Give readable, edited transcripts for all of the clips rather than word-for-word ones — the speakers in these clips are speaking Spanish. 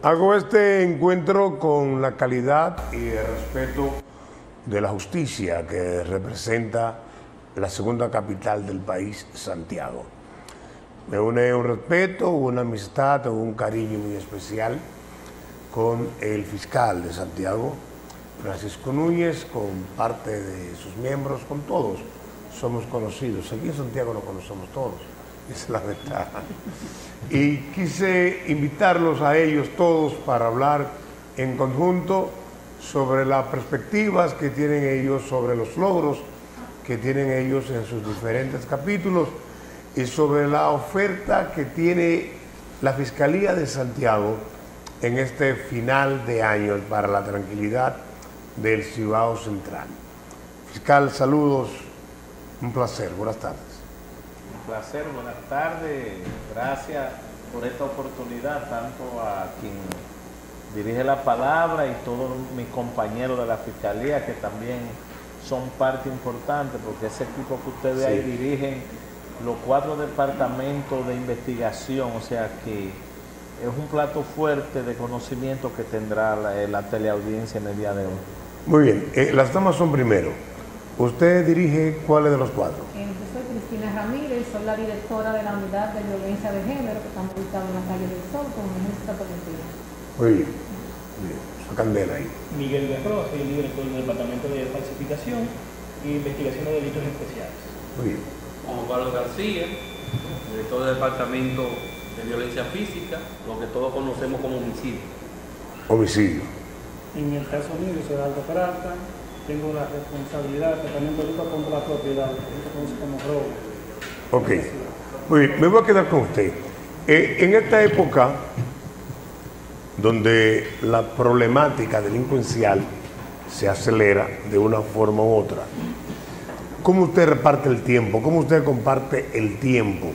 Hago este encuentro con la calidad y el respeto de la justicia que representa la segunda capital del país, Santiago. Me une un respeto, una amistad o un cariño muy especial con el fiscal de Santiago, Francisco Núñez, con parte de sus miembros, con todos. Somos conocidos. Aquí en Santiago nos conocemos todos. Esa es la ventaja. Y quise invitarlos a ellos todos para hablar en conjunto sobre las perspectivas que tienen ellos, sobre los logros que tienen ellos en sus diferentes capítulos y sobre la oferta que tiene la Fiscalía de Santiago en este final de año para la tranquilidad del Cibao Central. Fiscal, saludos. Un placer. Buenas tardes. Un placer. Buenas tardes. Gracias por esta oportunidad, tanto a quien dirige la palabra y todos mis compañeros de la Fiscalía, que también son parte importante, porque ese equipo que ustedes ahí dirigen, los 4 departamentos de investigación, o sea que es un plato fuerte de conocimiento que tendrá la teleaudiencia en el día de hoy. Muy bien, las damas son primero. ¿Usted dirige cuáles de los 4? Yo soy Cristina Ramírez, soy la directora de la unidad de violencia de género que está ubicada en la calle del Sol, con ministra preventiva. Muy bien, su candela ahí. Miguel de Pro, soy el director del Departamento de Falsificación e Investigación de Delitos Especiales. Muy bien. Juan Carlos García, director del Departamento de Violencia Física, lo que todos conocemos como homicidio. Homicidio. En el caso mío, soy Aldo Peralta, tengo la responsabilidad que también lucha contra la propiedad, como robo. Ok, muy bien, me voy a quedar con usted. En esta época, donde la problemática delincuencial se acelera de una forma u otra, ¿cómo usted reparte el tiempo? ¿Cómo usted comparte el tiempo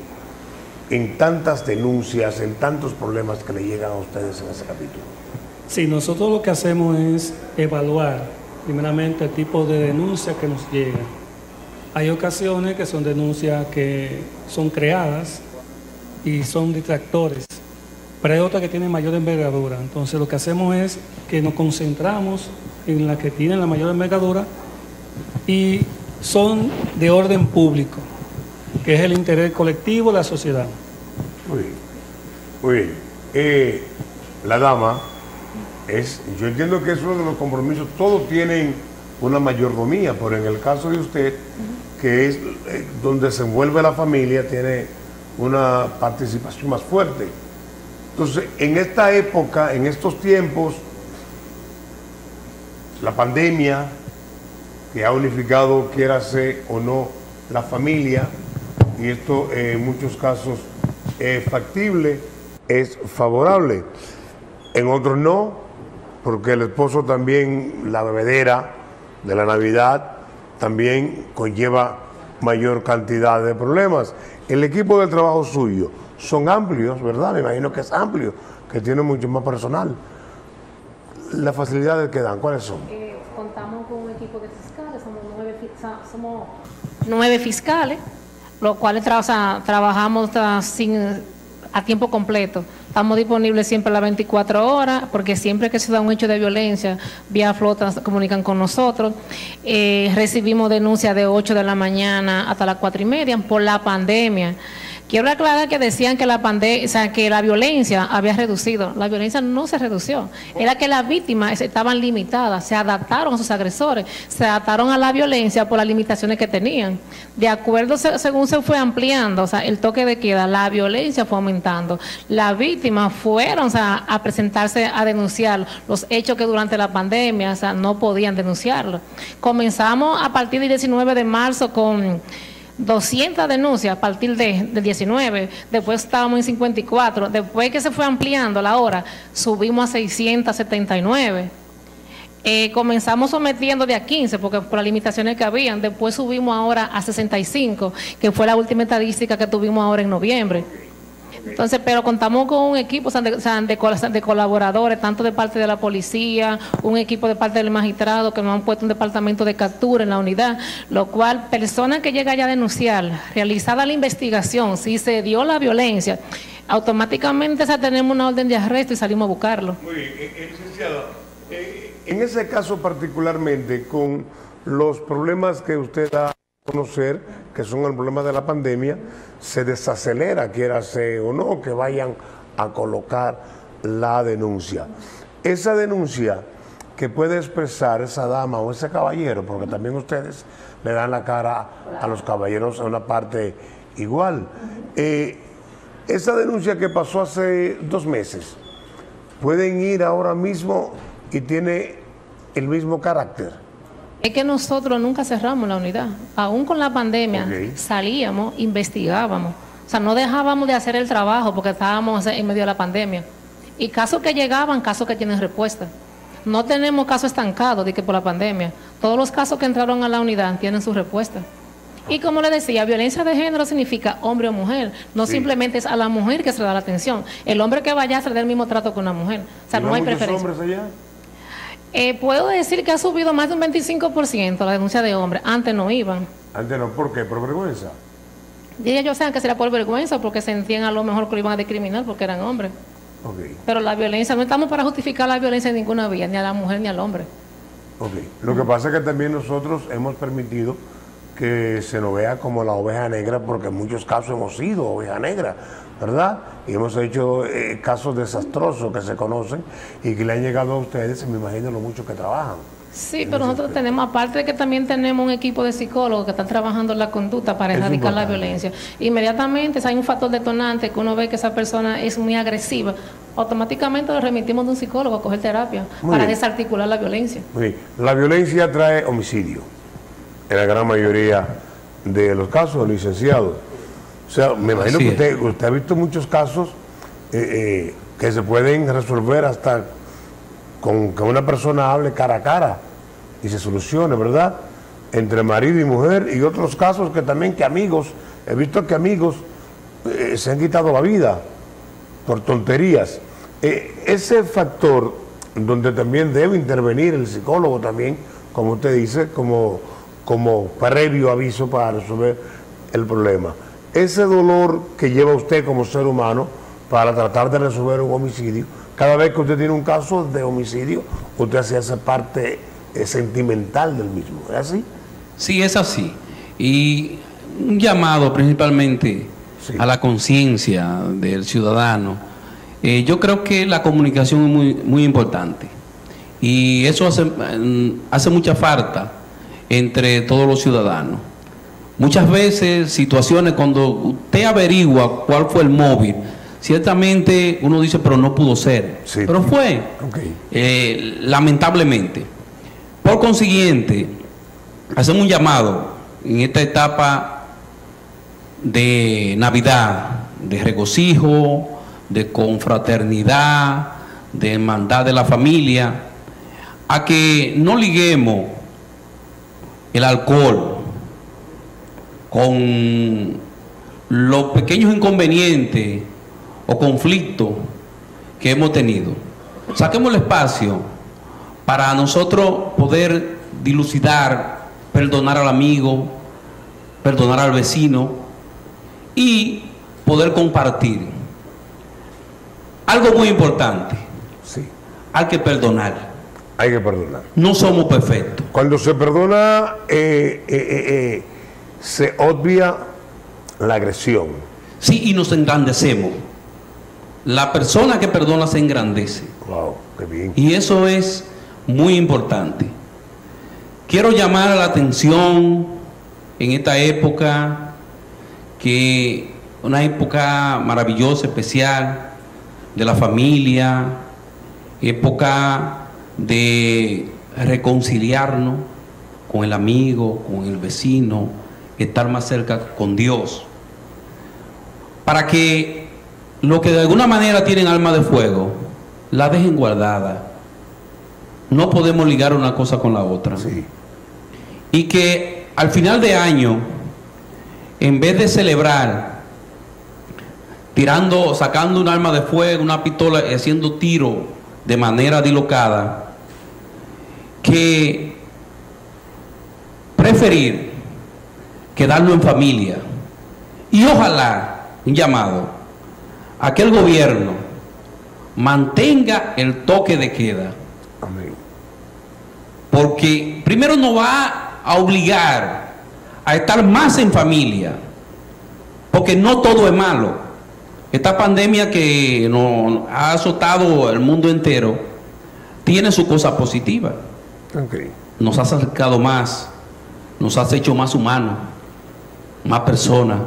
en tantas denuncias, en tantos problemas que le llegan a ustedes en ese capítulo? Sí, nosotros lo que hacemos es evaluar primeramente el tipo de denuncia que nos llega. Hay ocasiones que son denuncias que son creadas y son detractores, pero hay otras que tienen mayor envergadura. Entonces lo que hacemos es que nos concentramos en las que tienen la mayor envergadura y son de orden público, que es el interés colectivo de la sociedad. Muy bien, muy bien. La dama es, yo entiendo que es uno de los compromisos, todos tienen una mayordomía, pero en el caso de usted, que es donde se envuelve la familia, tiene una participación más fuerte. Entonces, en esta época, en estos tiempos, la pandemia, que ha unificado, quiérase o no, la familia, y esto en muchos casos es factible, es favorable, en otros no, porque el esposo también, la bebedera de la Navidad, también conlleva mayor cantidad de problemas. El equipo de trabajo suyo son amplios, ¿verdad? Me imagino que es amplio, que tiene mucho más personal. ¿Las facilidades que dan, cuáles son? Contamos con un equipo de fiscales, somos 9 fiscales, los cuales trabajamos a tiempo completo. Estamos disponibles siempre a las 24 horas, porque siempre que se da un hecho de violencia, vía flota se comunican con nosotros. Recibimos denuncias de 8 de la mañana hasta las 4:30 por la pandemia. Quiero aclarar que decían que que la violencia había reducido. La violencia no se redució. Era que las víctimas estaban limitadas, se adaptaron a sus agresores, se adaptaron a la violencia por las limitaciones que tenían. De acuerdo, según se fue ampliando, el toque de queda, la violencia fue aumentando. Las víctimas fueron a presentarse a denunciar los hechos que durante la pandemia no podían denunciarlos. Comenzamos a partir del 19 de marzo con 200 denuncias a partir de 19, después estábamos en 54, después que se fue ampliando la hora, subimos a 679. Comenzamos sometiendo de a 15 porque por las limitaciones que habían, después subimos ahora a 65, que fue la última estadística que tuvimos ahora en noviembre. Entonces, pero contamos con un equipo de colaboradores, tanto de parte de la policía, un equipo de parte del magistrado, que nos han puesto un departamento de captura en la unidad, lo cual, persona que llega ya a denunciar, realizada la investigación, si se dio la violencia, automáticamente tenemos una orden de arresto y salimos a buscarlo. Muy bien, licenciado, en ese caso particularmente, con los problemas que usted da a conocer, que son el problema de la pandemia, se desacelera, quiérase o no, que vayan a colocar la denuncia. Esa denuncia que puede expresar esa dama o ese caballero, porque también ustedes le dan la cara a los caballeros a una parte igual. Esa denuncia que pasó hace 2 meses, ¿pueden ir ahora mismo y tiene el mismo carácter? Es que nosotros nunca cerramos la unidad. Aún con la pandemia, salíamos, investigábamos. O sea, no dejábamos de hacer el trabajo porque estábamos en medio de la pandemia. Y casos que llegaban, casos que tienen respuesta. No tenemos casos estancados de que por la pandemia. Todos los casos que entraron a la unidad tienen su respuesta. Y como le decía, violencia de género significa hombre o mujer. No simplemente es a la mujer que se le da la atención. El hombre que vaya se le da el mismo trato que una mujer. O sea, no hay preferencia. ¿Hombres allá? Puedo decir que ha subido más de un 25% la denuncia de hombres. Antes no iban. Antes no, ¿por qué? ¿Por vergüenza? Y ellos saben que será por vergüenza, porque sentían a lo mejor que lo iban a discriminar porque eran hombres. Okay. Pero la violencia, no estamos para justificar la violencia en ninguna vía, ni a la mujer ni al hombre. Okay. Lo que pasa es que también nosotros hemos permitido que se nos vea como la oveja negra, porque en muchos casos hemos sido oveja negra, ¿verdad? Y hemos hecho casos desastrosos que se conocen y que le han llegado a ustedes, me imagino lo mucho que trabajan. Sí, pero nosotros tenemos, aparte de que también tenemos un equipo de psicólogos que están trabajando la conducta para erradicar la violencia. Inmediatamente, si hay un factor detonante que uno ve que esa persona es muy agresiva, automáticamente lo remitimos de un psicólogo a coger terapia para desarticular la violencia. La violencia trae homicidio en la gran mayoría de los casos, licenciado. O sea, me imagino que usted ha visto muchos casos que se pueden resolver hasta con que una persona hable cara a cara y se solucione, ¿verdad? Entre marido y mujer, y otros casos que también que amigos, he visto que amigos se han quitado la vida por tonterías. Ese factor donde también debe intervenir el psicólogo también, como usted dice, como previo aviso para resolver el problema. Ese dolor que lleva usted como ser humano para tratar de resolver un homicidio, cada vez que usted tiene un caso de homicidio, usted hace esa parte sentimental del mismo, ¿es así? Sí, es así. Y un llamado principalmente a la conciencia del ciudadano. Yo creo que la comunicación es muy importante. Y eso hace mucha falta entre todos los ciudadanos. Muchas veces, situaciones cuando usted averigua cuál fue el móvil, ciertamente uno dice, pero no pudo ser. Pero fue, lamentablemente. Por consiguiente, hacemos un llamado en esta etapa de Navidad, de regocijo, de confraternidad, de hermandad de la familia, a que no liguemos el alcohol con los pequeños inconvenientes o conflicto que hemos tenido. Saquemos el espacio para nosotros poder dilucidar, perdonar al amigo, perdonar al vecino y poder compartir. Algo muy importante, hay que perdonar. Hay que perdonar. No somos perfectos. Cuando se perdona, se obvia la agresión. Sí, y nos engrandecemos. La persona que perdona se engrandece. Wow, qué bien. Y eso es muy importante. Quiero llamar la atención en esta época, que una época maravillosa, especial, de la familia, época de reconciliarnos con el amigo, con el vecino, estar más cerca con Dios, para que los que de alguna manera tienen alma de fuego, la dejen guardada. No podemos ligar una cosa con la otra. Y que al final de año, en vez de celebrar, sacando un arma de fuego, una pistola, haciendo tiro de manera dislocada, que preferir quedarlo en familia. Y ojalá, un llamado a que el gobierno mantenga el toque de queda. Amén. Porque primero nos va a obligar a estar más en familia, porque no todo es malo. Esta pandemia que nos ha azotado el mundo entero tiene su cosa positiva. Okay. Nos ha acercado más, nos ha hecho más humanos, más personas,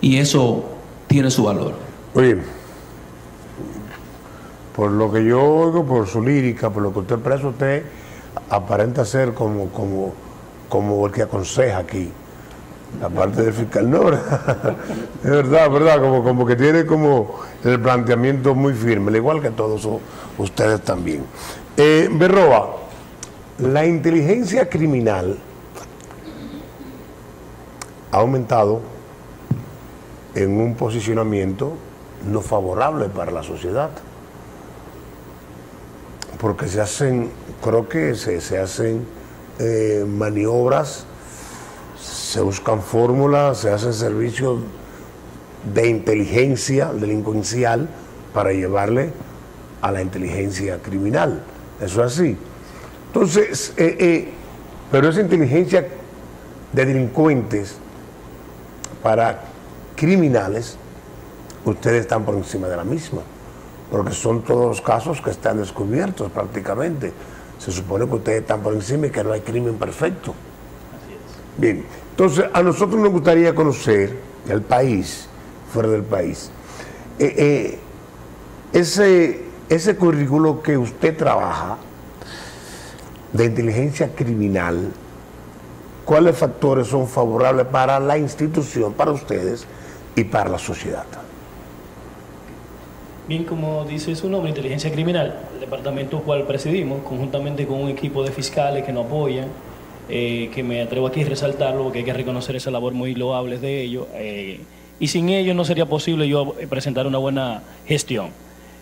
y eso tiene su valor. Oye, por lo que yo oigo, por su lírica, por lo que usted expresa, usted aparenta ser como el que aconseja aquí. La parte del fiscal, no, es verdad, como que tiene como el planteamiento muy firme, al igual que todos ustedes también. Berroa, la inteligencia criminal ha aumentado en un posicionamiento no favorable para la sociedad, porque se hacen, creo que se hacen maniobras, se buscan fórmulas, se hacen servicios de inteligencia delincuencial para llevarle a la inteligencia criminal. Eso es así. Entonces, pero esa inteligencia de delincuentes para criminales, ustedes están por encima de la misma, porque son todos casos que están descubiertos prácticamente. Se supone que ustedes están por encima y que no hay crimen perfecto. Bien, entonces a nosotros nos gustaría conocer, el país, fuera del país, ese currículo que usted trabaja de inteligencia criminal, ¿cuáles factores son favorables para la institución, para ustedes y para la sociedad? Bien, como dice su nombre, inteligencia criminal, el departamento cual presidimos, conjuntamente con un equipo de fiscales que nos apoyan, que me atrevo aquí a resaltarlo porque hay que reconocer esa labor muy loable de ellos, y sin ellos no sería posible yo presentar una buena gestión.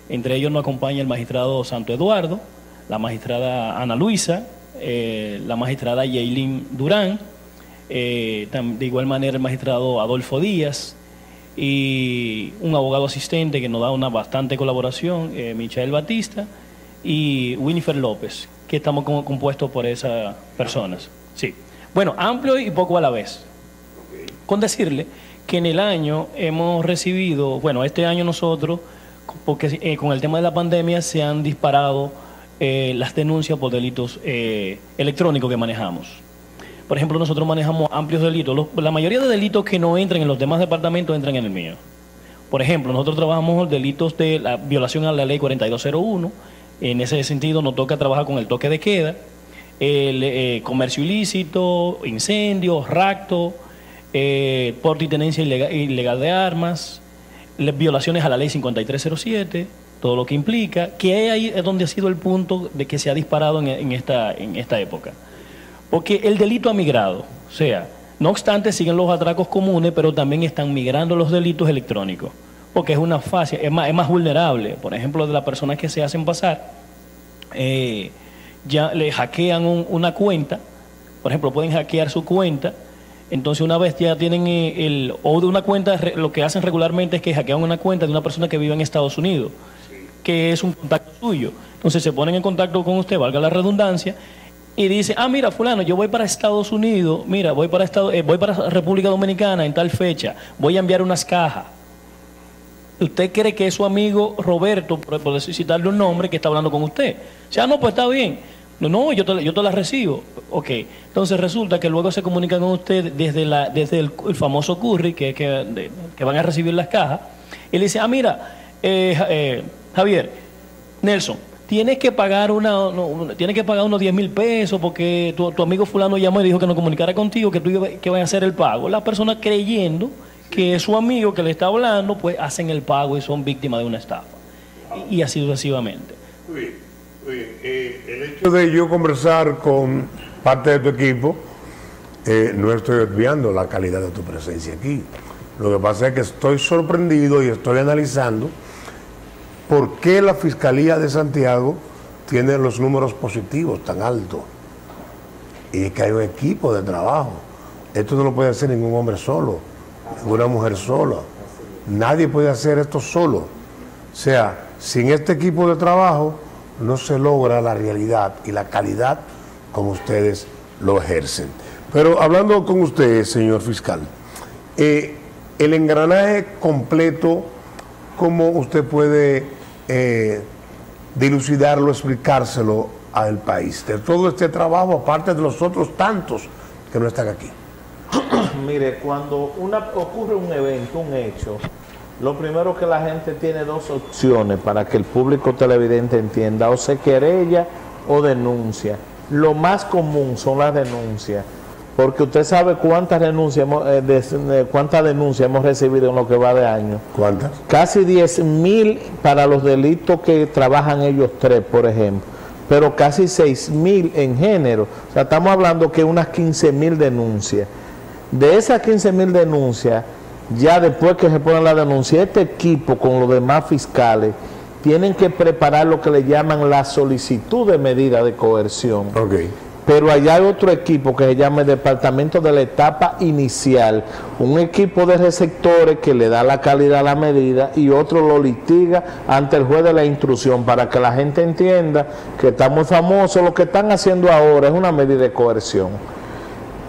Entre ellos nos acompaña el magistrado Santo Eduardo, la magistrada Ana Luisa, la magistrada Yailin Durán, de igual manera el magistrado Adolfo Díaz y un abogado asistente que nos da una bastante colaboración, Michael Batista, y Winifer López, que estamos como compuestos por esas personas. Sí. Bueno, amplio y poco a la vez. Okay. Con decirle que en el año hemos recibido, bueno, este año nosotros, porque con el tema de la pandemia se han disparado las denuncias por delitos electrónicos que manejamos. Por ejemplo, nosotros manejamos amplios delitos. La mayoría de delitos que no entran en los demás departamentos entran en el mío. Por ejemplo, nosotros trabajamos los delitos de la violación a la ley 4201, en ese sentido nos toca trabajar con el toque de queda, el comercio ilícito, incendios, rapto, porte y tenencia ilegal de armas, las violaciones a la ley 5307, todo lo que implica, que ahí es donde ha sido el punto de que se ha disparado en esta época. Porque el delito ha migrado, o sea, no obstante siguen los atracos comunes, pero también están migrando los delitos electrónicos. Porque es una fase, es más vulnerable. Por ejemplo, de las personas que se hacen pasar, ya le hackean una cuenta, por ejemplo, pueden hackear su cuenta, entonces una vez ya tienen o de una cuenta, lo que hacen regularmente es que hackean una cuenta de una persona que vive en Estados Unidos, que es un contacto suyo. Entonces se ponen en contacto con usted, valga la redundancia, y dice, ah, mira, fulano, yo voy para Estados Unidos, mira, voy para República Dominicana en tal fecha, voy a enviar unas cajas. ¿Usted cree que es su amigo Roberto, por citarle un nombre, que está hablando con usted? O sea, no, pues está bien. No, yo te la recibo. Ok. Entonces resulta que luego se comunican con usted desde el famoso curry, que van a recibir las cajas. Y le dice, ah, mira, Javier, Nelson, tienes que pagar unos 10,000 pesos porque tu amigo fulano llamó y dijo que no comunicara contigo, que vas a hacer el pago. La persona creyendo que es su amigo que le está hablando, pues hacen el pago y son víctimas de una estafa. Y así sucesivamente. Muy bien, muy bien. El hecho de yo conversar con parte de tu equipo, no estoy obviando la calidad de tu presencia aquí. Lo que pasa es que estoy sorprendido y estoy analizando por qué la Fiscalía de Santiago tiene los números positivos tan altos. Y es que hay un equipo de trabajo. Esto no lo puede hacer ningún hombre solo, ninguna mujer sola, Nadie puede hacer esto solo. O sea, sin este equipo de trabajo no se logra la realidad y la calidad como ustedes lo ejercen. Pero hablando con usted, señor fiscal, el engranaje completo, ¿cómo usted puede dilucidarlo, explicárselo al país? De todo este trabajo, aparte de los otros tantos que no están aquí. Mire, cuando ocurre un evento, un hecho, lo primero que la gente tiene dos opciones para que el público televidente entienda: o se querella o denuncia. Lo más común son las denuncias, porque usted sabe cuántas denuncias hemos recibido en lo que va de año. ¿Cuántas? Casi 10.000 para los delitos que trabajan ellos tres, por ejemplo, pero casi 6.000 en género. O sea, estamos hablando que unas 15.000 denuncias. De esas 15.000 denuncias, ya después que se ponen la denuncia, este equipo con los demás fiscales tienen que preparar lo que le llaman la solicitud de medida de coerción. Okay. Pero allá hay otro equipo que se llama el Departamento de la Etapa Inicial, un equipo de receptores que le da la calidad a la medida y otro lo litiga ante el juez de la instrucción, para que la gente entienda que está muy famoso. Lo que están haciendo ahora es una medida de coerción.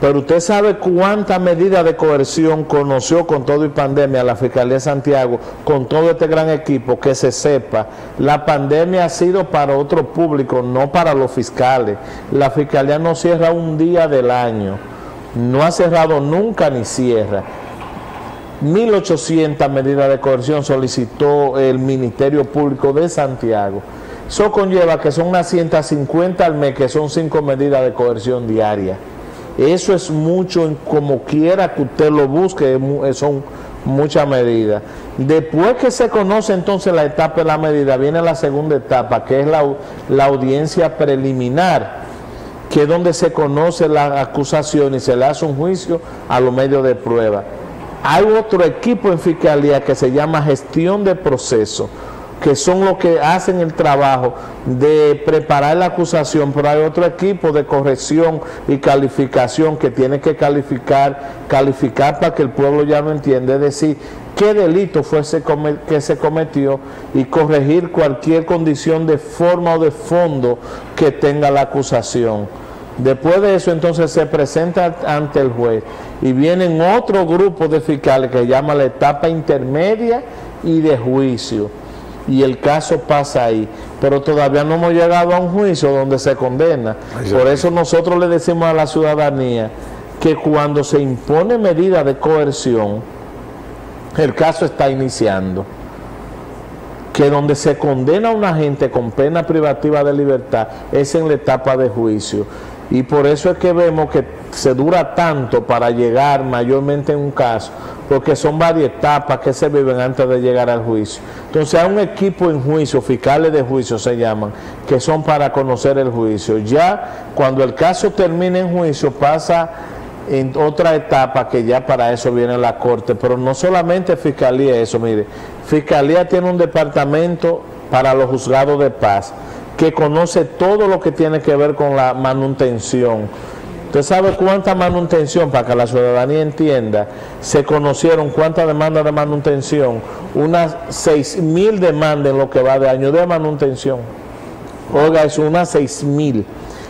Pero usted sabe cuántas medidas de coerción conoció con todo y pandemia la Fiscalía de Santiago, con todo este gran equipo. Que se sepa, la pandemia ha sido para otro público, no para los fiscales. La Fiscalía no cierra un día del año, no ha cerrado nunca ni cierra. 1.800 medidas de coerción solicitó el Ministerio Público de Santiago. Eso conlleva que son unas 150 al mes, que son 5 medidas de coerción diarias. Eso es mucho, como quiera que usted lo busque, son muchas medidas. Después que se conoce entonces la etapa de la medida, viene la segunda etapa, que es la audiencia preliminar, que es donde se conoce la acusación y se le hace un juicio a los medios de prueba. Hay otro equipo en fiscalía que se llama gestión de proceso, que son los que hacen el trabajo de preparar la acusación, pero hay otro equipo de corrección y calificación que tiene que calificar para que el pueblo ya lo entienda, es decir, qué delito fue que se cometió y corregir cualquier condición de forma o de fondo que tenga la acusación. Después de eso, entonces, se presenta ante el juez y vienen otro grupo de fiscales que se llama la etapa intermedia y de juicio. Y el caso pasa ahí, pero todavía no hemos llegado a un juicio donde se condena. Por eso nosotros le decimos a la ciudadanía que cuando se impone medida de coerción, el caso está iniciando. Que donde se condena a una gente con pena privativa de libertad es en la etapa de juicio. Y por eso es que vemos que se dura tanto para llegar mayormente en un caso, porque son varias etapas que se viven antes de llegar al juicio. Entonces hay un equipo en juicio, fiscales de juicio se llaman, que son para conocer el juicio. Ya cuando el caso termina en juicio pasa en otra etapa, que ya para eso viene la corte. Pero no solamente fiscalía eso, mire, fiscalía tiene un departamento para los juzgados de paz, que conoce todo lo que tiene que ver con la manutención. Usted sabe cuánta manutención, para que la ciudadanía entienda, se conocieron cuántas demandas de manutención, unas 6.000 demandas en lo que va de año de manutención. Oiga, es unas 6.000.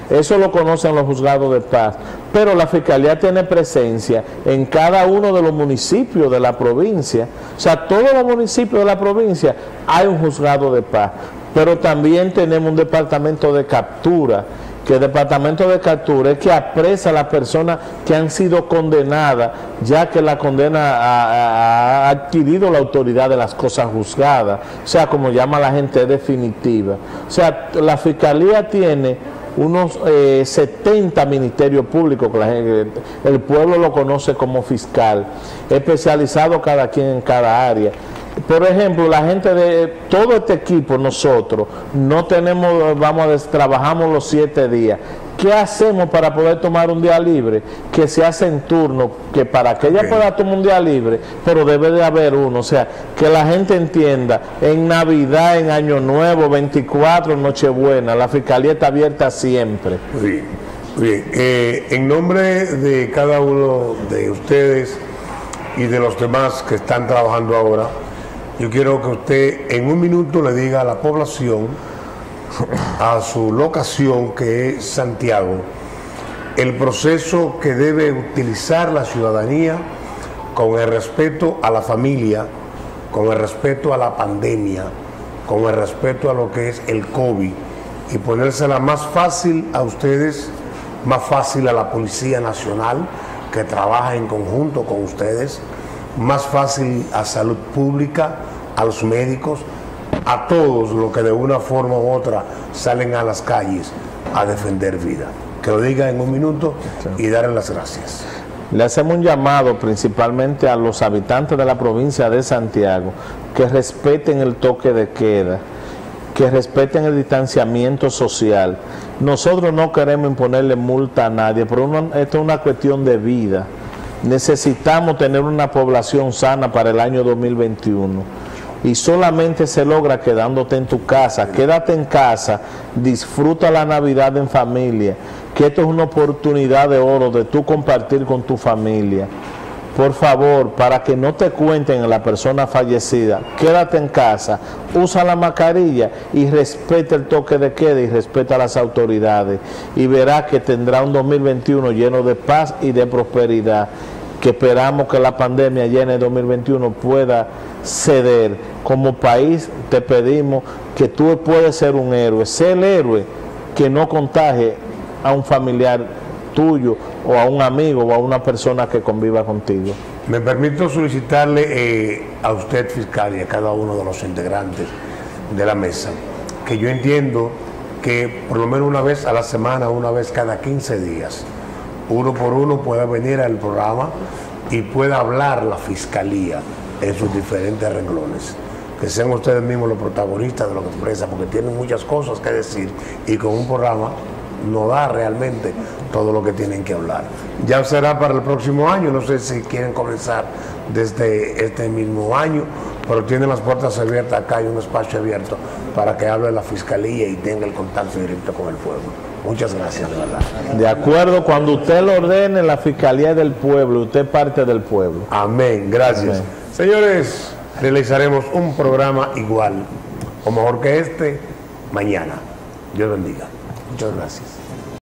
Eso lo conocen los juzgados de paz. Pero la Fiscalía tiene presencia en cada uno de los municipios de la provincia. O sea, todos los municipios de la provincia hay un juzgado de paz. Pero también tenemos un departamento de captura, que el departamento de captura es que apresa a las personas que han sido condenadas, ya que la condena ha adquirido la autoridad de las cosas juzgadas, o sea, como llama la gente, definitiva. O sea, la Fiscalía tiene unos 70 ministerios públicos, el pueblo lo conoce como fiscal, especializado cada quien en cada área. Por ejemplo, la gente de todo este equipo, nosotros no tenemos, trabajamos los 7 días. ¿Qué hacemos para poder tomar un día libre? Que se hace en turno, que para que ella pueda tomar un día libre, pero debe de haber uno. O sea, que la gente entienda, en Navidad, en Año Nuevo, 24, Nochebuena, la Fiscalía está abierta siempre. Bien, bien. En nombre de cada uno de ustedes y de los demás que están trabajando ahora, yo quiero que usted en un minuto le diga a la población, a su locación que es Santiago, el proceso que debe utilizar la ciudadanía con el respeto a la familia, con el respeto a la pandemia, con el respeto a lo que es el COVID, y ponérsela más fácil a ustedes, más fácil a la Policía Nacional, que trabaja en conjunto con ustedes, más fácil a Salud Pública, a los médicos, a todos los que de una forma u otra salen a las calles a defender vida. Que lo diga en un minuto y darle las gracias. Le hacemos un llamado principalmente a los habitantes de la provincia de Santiago que respeten el toque de queda, que respeten el distanciamiento social. Nosotros no queremos imponerle multa a nadie, pero esto es una cuestión de vida. Necesitamos tener una población sana para el año 2021. Y solamente se logra quedándote en tu casa. Quédate en casa, disfruta la Navidad en familia, que esto es una oportunidad de oro de tú compartir con tu familia. Por favor, para que no te cuenten a la persona fallecida, quédate en casa, usa la mascarilla y respeta el toque de queda y respeta a las autoridades. Y verás que tendrá un 2021 lleno de paz y de prosperidad, que esperamos que la pandemia ya en el 2021 pueda ceder. Como país te pedimos que tú puedes ser un héroe, sé el héroe que no contagie a un familiar tuyo o a un amigo o a una persona que conviva contigo. Me permito solicitarle a usted, fiscal, y a cada uno de los integrantes de la mesa, que yo entiendo que por lo menos una vez a la semana, una vez cada 15 días, uno por uno pueda venir al programa y pueda hablar la fiscalía en sus diferentes renglones. Que sean ustedes mismos los protagonistas de lo que expresa, porque tienen muchas cosas que decir y con un programa no da realmente todo lo que tienen que hablar. Ya será para el próximo año, no sé si quieren comenzar desde este mismo año, pero tienen las puertas abiertas, acá hay un espacio abierto para que hable la fiscalía y tenga el contacto directo con el pueblo. Muchas gracias, de verdad. De acuerdo, cuando usted lo ordene, la fiscalía del pueblo, usted parte del pueblo. Amén, gracias. Amén. Señores, realizaremos un programa igual o mejor que este mañana. Dios bendiga. Muchas gracias.